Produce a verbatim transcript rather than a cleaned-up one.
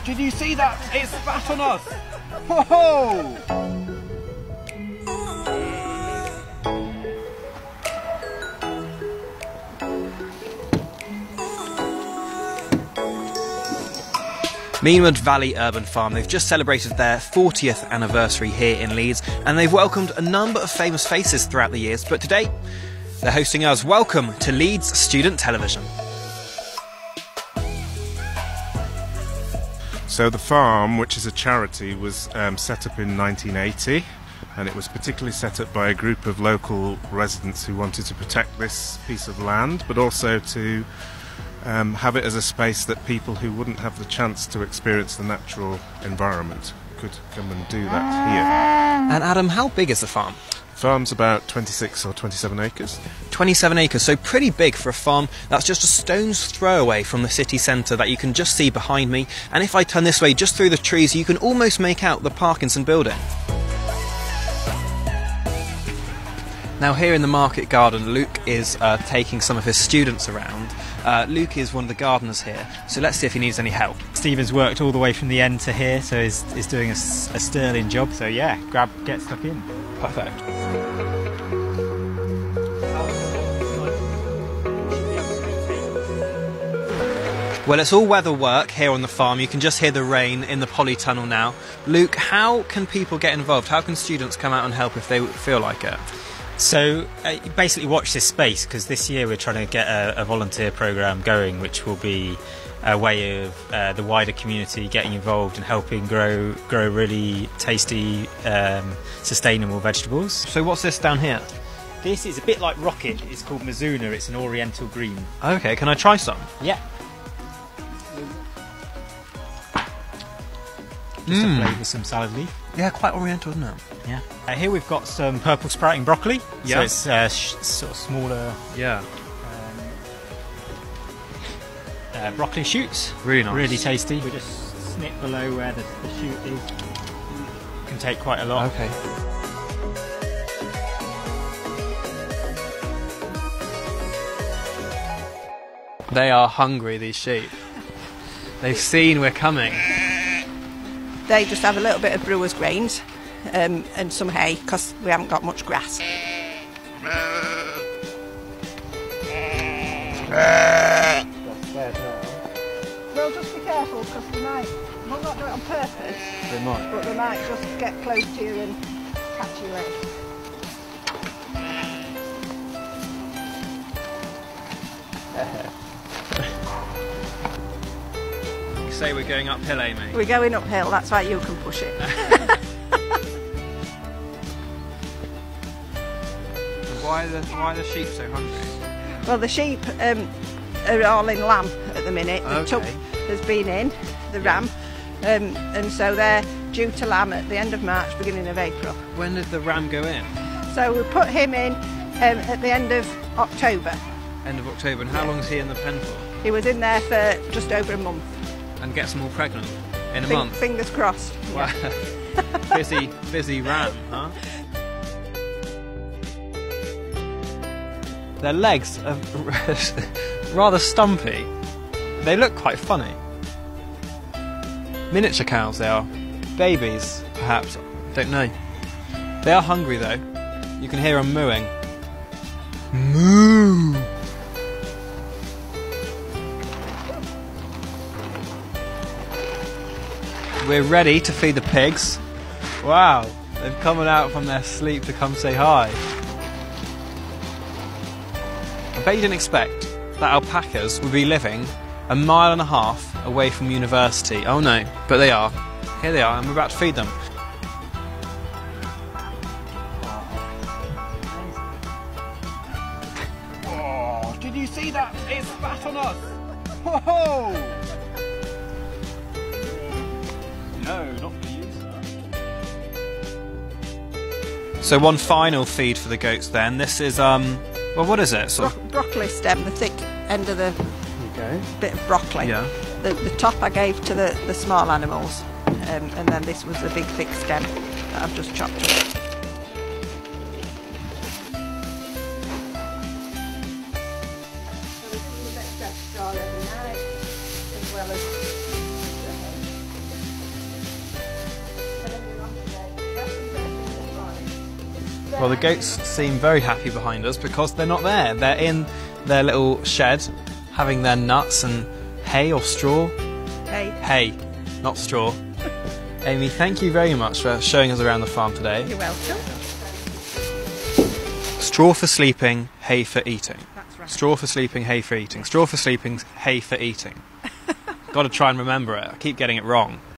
off. Did you see that? It spat on us. Ho ho! Meanwood Valley Urban Farm. They've just celebrated their fortieth anniversary here in Leeds, and they've welcomed a number of famous faces throughout the years, but today they're hosting us. Welcome to Leeds Student Television. So the farm, which is a charity, was um, set up in nineteen eighty, and it was particularly set up by a group of local residents who wanted to protect this piece of land, but also to um, have it as a space that people who wouldn't have the chance to experience the natural environment could come and do that here. And Adam, how big is the farm? The farm's about twenty-six or twenty-seven acres. twenty-seven acres, so pretty big for a farm that's just a stone's throw away from the city centre that you can just see behind me. And if I turn this way, just through the trees, you can almost make out the Parkinson building. Now here in the market garden, Luke is uh, taking some of his students around. Uh, Luke is one of the gardeners here, so let's see if he needs any help. Stephen's worked all the way from the end to here, so he's, he's doing a, a sterling job. So yeah, grab, get stuck in. Perfect. Well, it's all weather work here on the farm. You can just hear the rain in the polytunnel now. Luke, how can people get involved? How can students come out and help if they feel like it? So uh, basically watch this space, because this year we're trying to get a, a volunteer programme going, which will be a way of uh, the wider community getting involved and helping grow grow really tasty, um, sustainable vegetables. So what's this down here? This is a bit like rocket. It's called Mizuna. It's an oriental green. Okay, can I try some? Yeah. Just mm. to play with some salad leaf. Yeah, quite oriental, isn't it? Yeah. Uh, here we've got some purple sprouting broccoli. Yeah. So it's uh, sh sort of smaller. Yeah. Um, uh, broccoli shoots. Really nice. Really tasty. We just snip below where the, the shoot is. Can take quite a lot. Okay. They are hungry, these sheep. They've seen we're coming. They just have a little bit of brewer's grains um, and some hay, because we haven't got much grass. Well, just be careful, because they might, well, not do it on purpose, they might. But they might just get close to you and catch you later. Say we're going uphill, Amy. We're going uphill, that's why you can push it. Why are the, why are the sheep so hungry? Well, the sheep um, are all in lamb at the minute. The okay. tub has been in, the ram, um, and so they're due to lamb at the end of March, beginning of April. When did the ram go in? So we put him in um, at the end of October. End of October, and how yeah. long is he in the pen for? He was in there for just over a month. And gets them all pregnant in a F month. Fingers crossed. Wow. busy, busy ram, huh? Their legs are rather stumpy. They look quite funny. Miniature cows they are. Babies, perhaps. Don't know. They are hungry though. You can hear them mooing. Moo! We're ready to feed the pigs. Wow, they've come out from their sleep to come say hi. I bet you didn't expect that alpacas would be living a mile and a half away from university. Oh no, but they are. Here they are, and we're about to feed them. Oh, did you see that? It spat on us. Whoa! No, not for you, sir. So one final feed for the goats then. This is, um, well, what is it? Bro broccoli stem, the thick end of the okay. bit of broccoli. Yeah. The, the top I gave to the, the small animals, um, and then this was the big, thick stem that I've just chopped up. Well, the goats seem very happy behind us because they're not there. They're in their little shed having their nuts and hay or straw. Hay. Hay, not straw. Amy, thank you very much for showing us around the farm today. You're welcome. Straw for sleeping, hay for eating. That's right. Straw for sleeping, hay for eating. Straw for sleeping, hay for eating. Got to try and remember it. I keep getting it wrong.